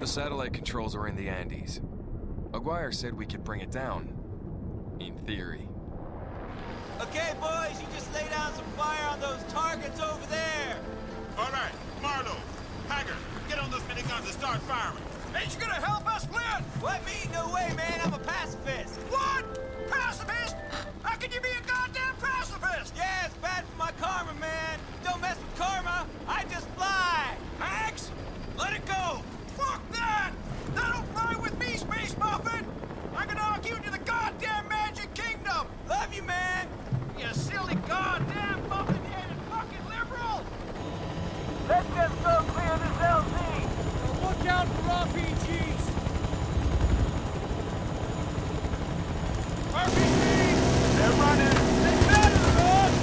The satellite controls are in the Andes. Aguirre said we could bring it down. In theory. Okay, boys, you just lay down some fire on those targets over there! All right, Marlo, Hagger, get on those miniguns and start firing. Ain't you gonna help us, Flynn? What, me? No way, man, I'm a pacifist. What? Pacifist? How can you be a goddamn pacifist? Yeah, it's bad for my karma, man. Don't mess with karma, I just fly. Hags, let it go. Fuck that! That'll fly with me, Space Muffin! I can argue to the goddamn Magic Kingdom! Love you, man! You silly goddamn muffin-headed fucking liberal! Let's just go clear this LZ! Look out for RPGs! RPGs! They're running! They're battling us!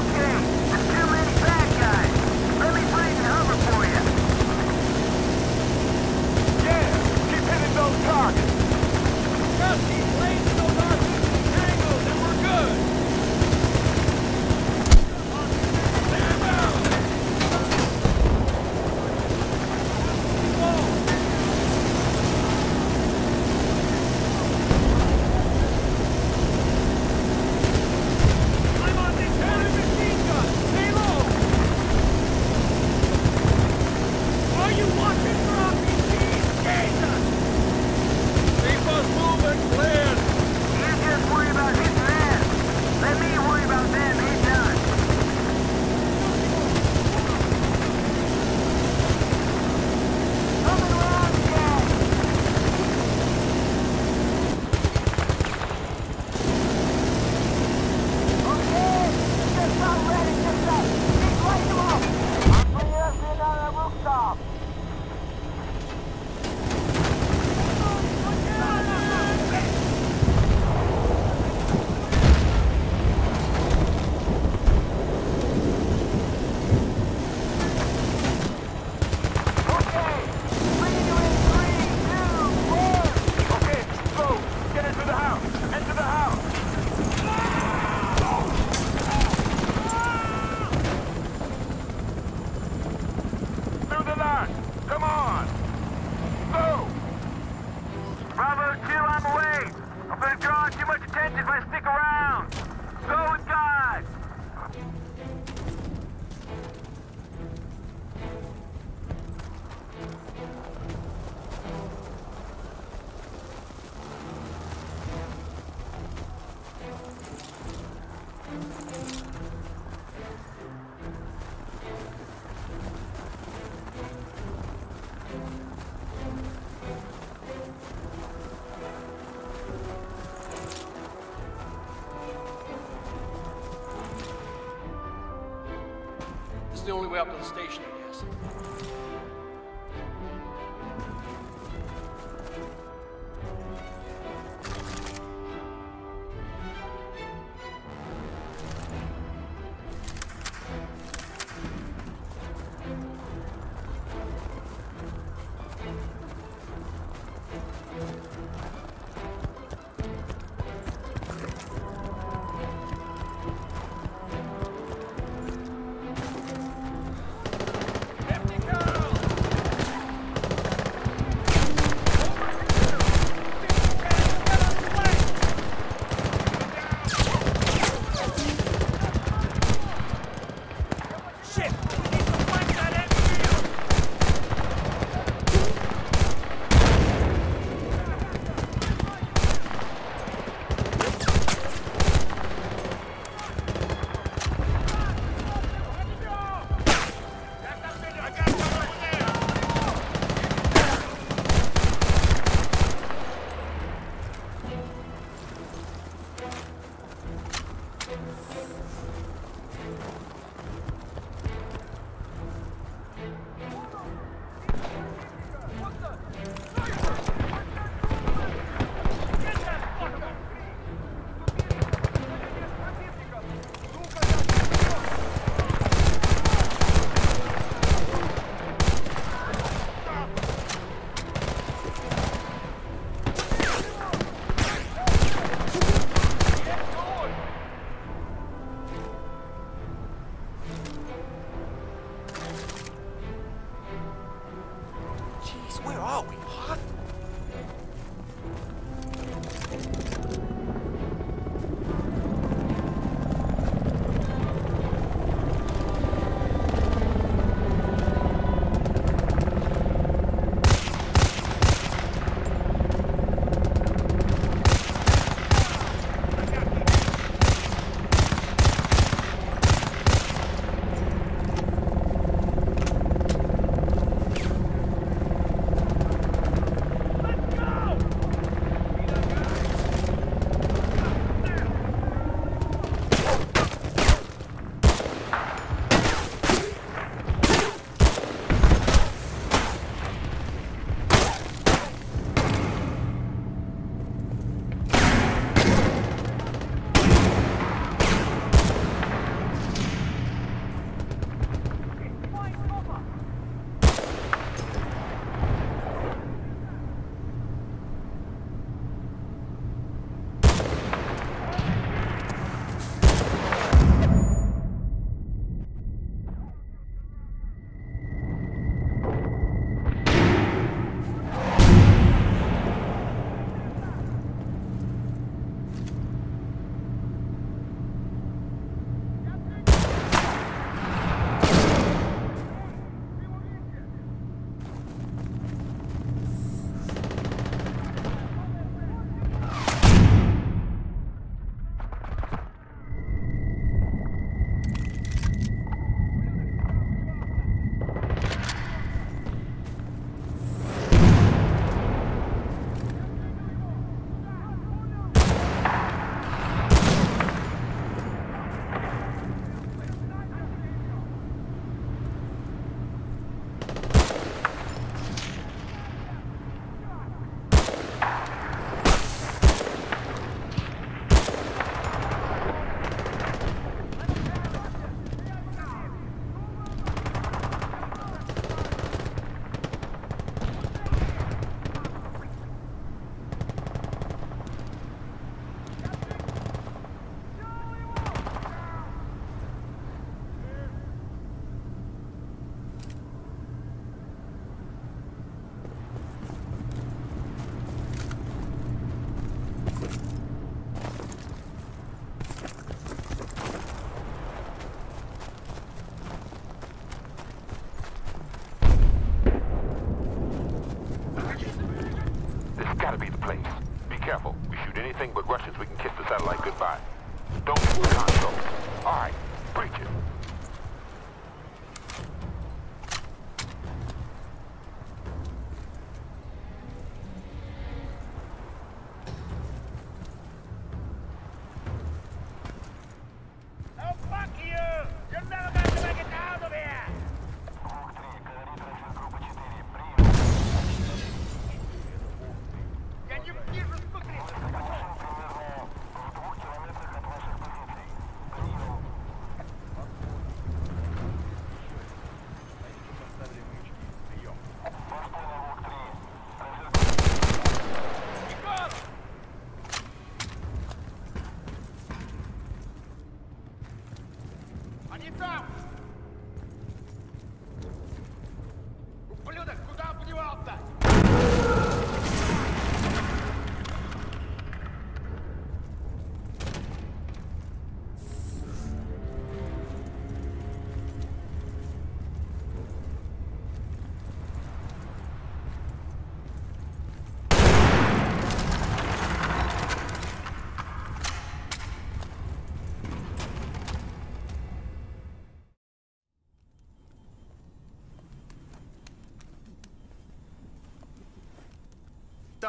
Okay, there's too many bad guys! Let me find and hover for you! Yeah! Keep hitting those targets! Just keep blazing those RPGs and tangles and we're good! Stand down! Whoa! I'm on the counter machine gun! Stay low! Are you watching for RPGs? Jesus! Keep us moving, Flynn! You just worry about hitting them. Let me worry about them hitting us. Coming along, Jack! Okay, just about ready, just up. Keep lighting them up. I'm bringing us in on that rooftop. The only way up to the station, I guess.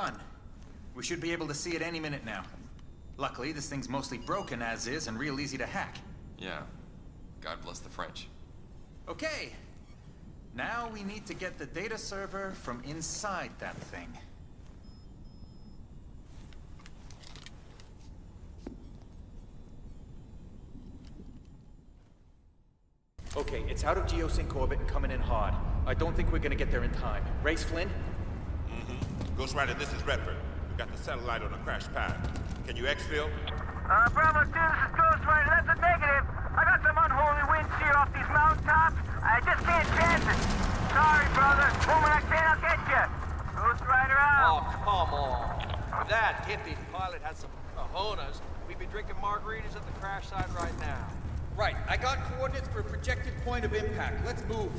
done. We should be able to see it any minute now. Luckily, this thing's mostly broken as is and real easy to hack. Yeah. God bless the French. Okay. Now we need to get the data server from inside that thing. Okay, it's out of Geosync orbit and coming in hard. I don't think we're gonna get there in time. Race Flynn? Mm-hmm. Ghost Rider, this is Redford. We got the satellite on a crash pad. Can you exfil? Bravo 2, this is Ghost Rider. That's a negative. I got some unholy winds here off these mountaintops. I just can't chance it. Sorry, brother. Moment I can, I'll get you. Ghost Rider out. Oh, come on. That hippie pilot had some cojones. We'd be drinking margaritas at the crash site right now. Right, I got coordinates for a projected point of impact. Let's move.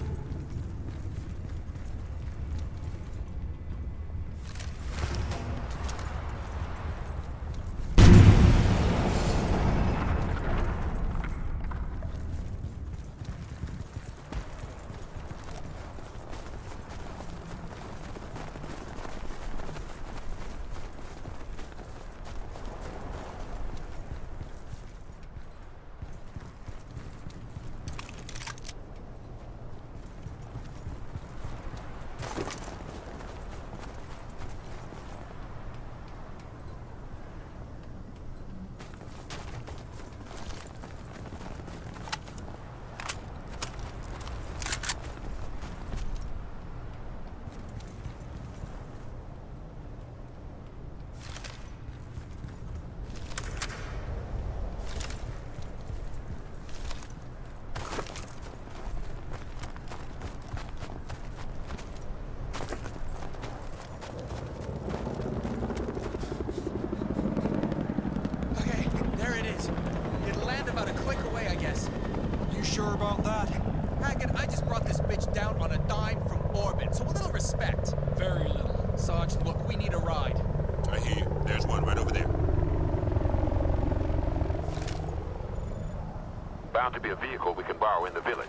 To be a vehicle we can borrow in the village.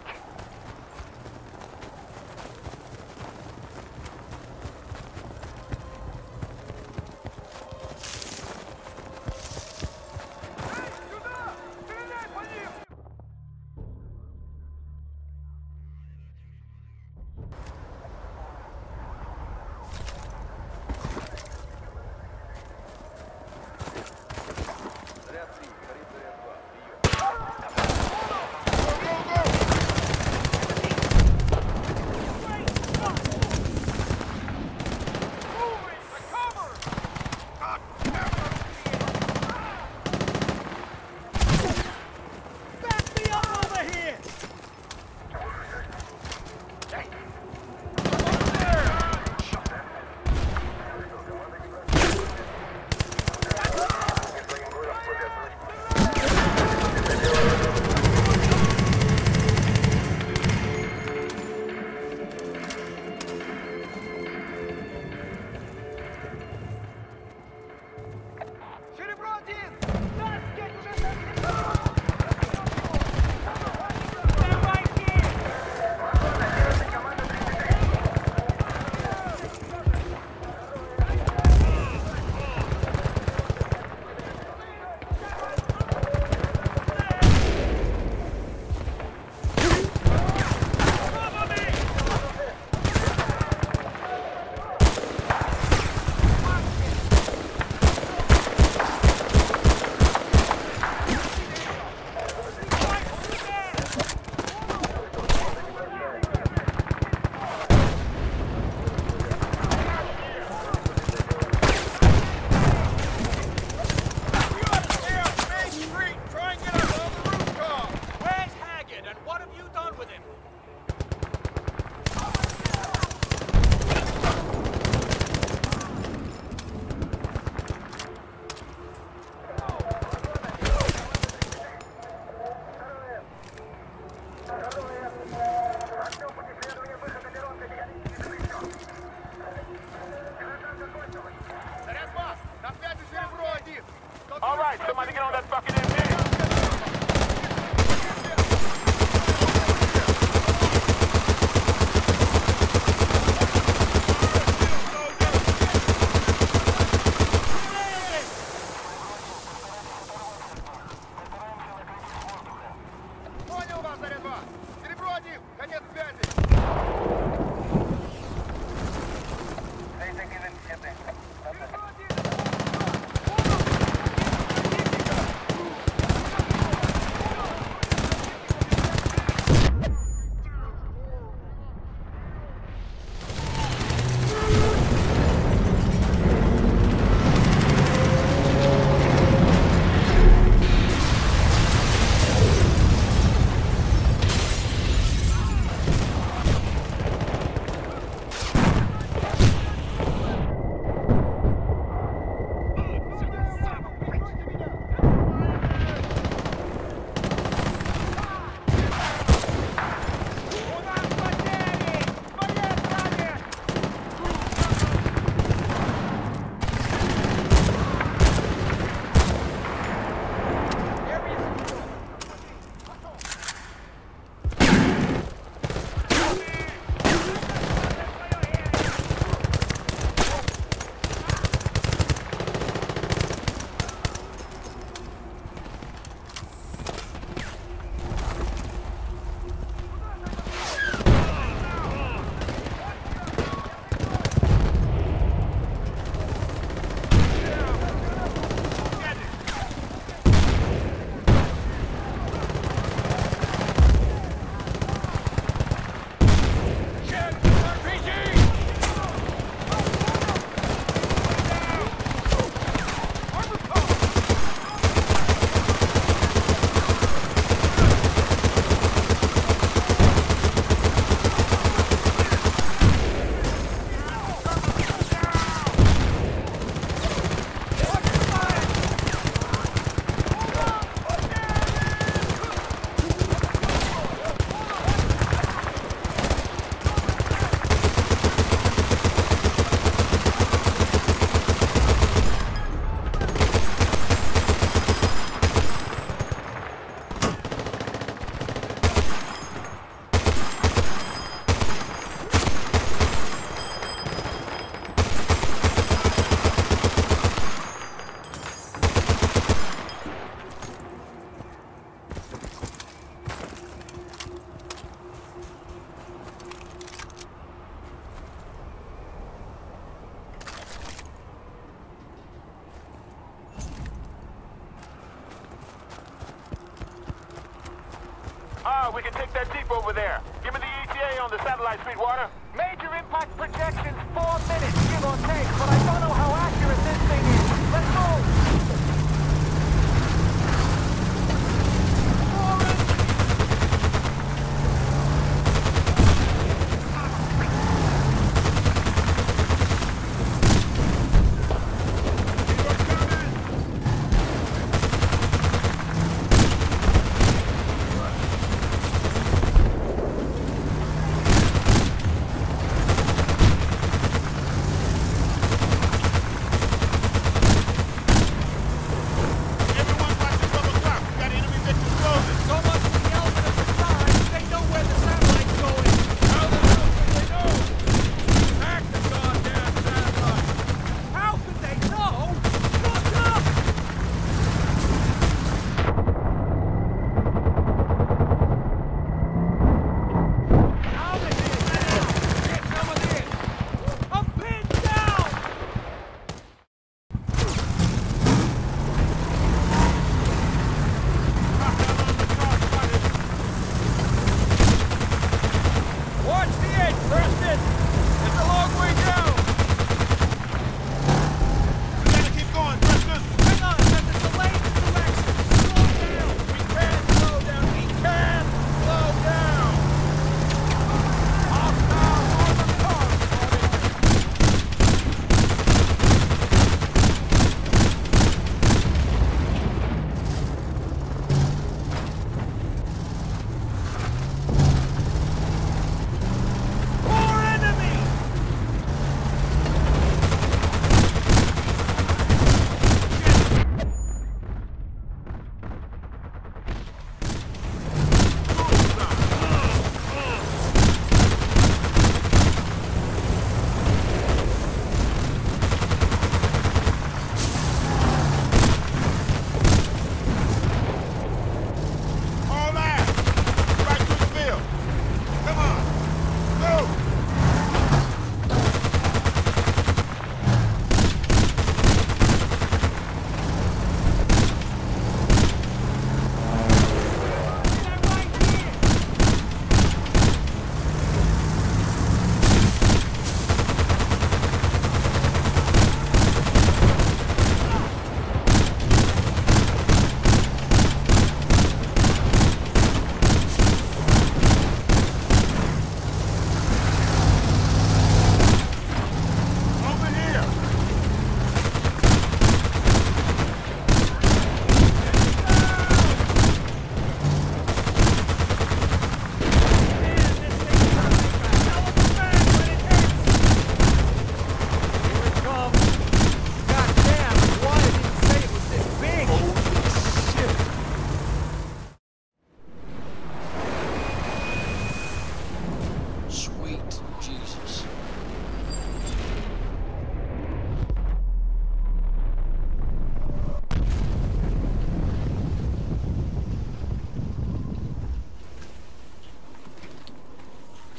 we can take that jeep over there. Give me the ETA on the satellite, Sweetwater. Major impact projections, 4 minutes, give or take, but I don't know how accurate this thing is. Let's go!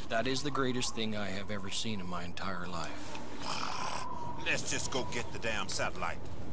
That is the greatest thing I have ever seen in my entire life. Let's just go get the damn satellite.